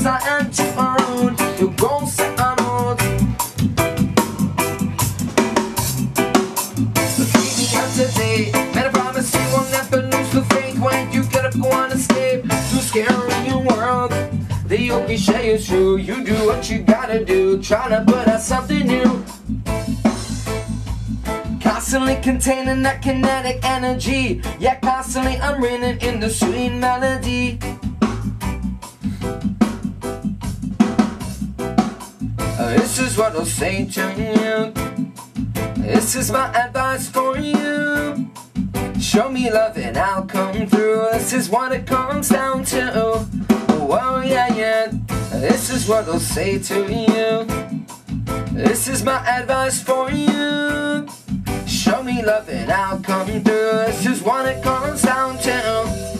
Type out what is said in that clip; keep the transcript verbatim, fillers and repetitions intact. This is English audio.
because I am too old. You won't say I'm old. Look at me out today. Man, I promise you I'll never lose the faith. When you get up, go on escape. Too scary in your world. The only shade is true. You do what you gotta do. Try to put out something new. Constantly containing that kinetic energy. Yeah, constantly I'm reeling in the sweet melody. This is what I'll say to you. This is my advice for you. Show me love and I'll come through. This is what it comes down to. Oh yeah, yeah. This is what I'll say to you. This is my advice for you. Show me love and I'll come through. This is what it comes down to.